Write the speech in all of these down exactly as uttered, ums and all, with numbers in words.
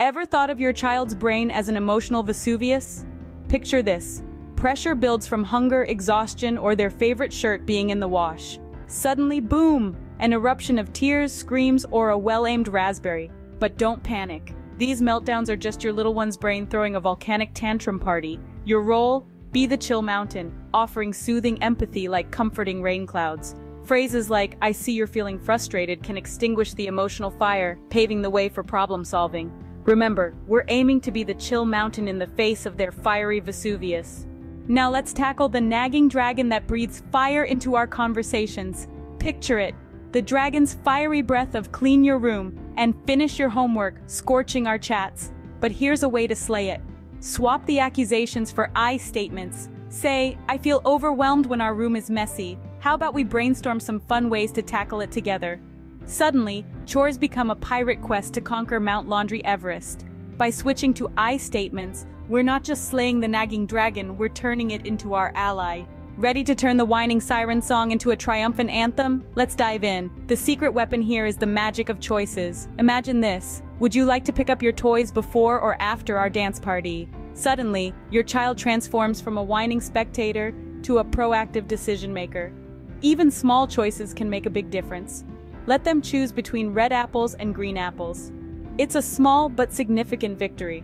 Ever thought of your child's brain as an emotional Vesuvius? Picture this. Pressure builds from hunger, exhaustion, or their favorite shirt being in the wash. Suddenly, boom! An eruption of tears, screams, or a well-aimed raspberry. But don't panic. These meltdowns are just your little one's brain throwing a volcanic tantrum party. Your role? Be the chill mountain, offering soothing empathy like comforting rain clouds. Phrases like, "I see you're feeling frustrated," can extinguish the emotional fire, paving the way for problem solving. Remember, we're aiming to be the chill mountain in the face of their fiery Vesuvius. Now let's tackle the nagging dragon that breathes fire into our conversations. Picture it, the dragon's fiery breath of "clean your room" and "finish your homework," scorching our chats. But here's a way to slay it. Swap the accusations for I statements. Say, "I feel overwhelmed when our room is messy. How about we brainstorm some fun ways to tackle it together?" Suddenly, chores become a pirate quest to conquer Mount Laundry Everest. By switching to I statements, we're not just slaying the nagging dragon, we're turning it into our ally. Ready to turn the whining siren song into a triumphant anthem? Let's dive in. The secret weapon here is the magic of choices. Imagine this. Would you like to pick up your toys before or after our dance party? Suddenly, your child transforms from a whining spectator to a proactive decision maker. Even small choices can make a big difference. Let them choose between red apples and green apples. It's a small but significant victory.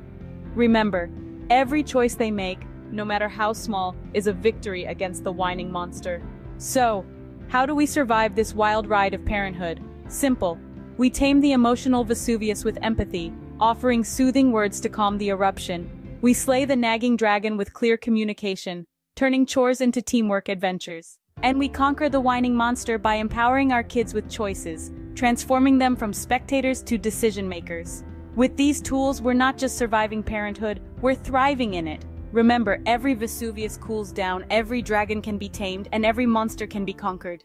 Remember, every choice they make, no matter how small, is a victory against the whining monster. So, how do we survive this wild ride of parenthood? Simple. We tame the emotional Vesuvius with empathy, offering soothing words to calm the eruption. We slay the nagging dragon with clear communication, turning chores into teamwork adventures. And we conquer the whining monster by empowering our kids with choices, transforming them from spectators to decision makers. With these tools, we're not just surviving parenthood, we're thriving in it. Remember, every Vesuvius cools down, every dragon can be tamed, and every monster can be conquered.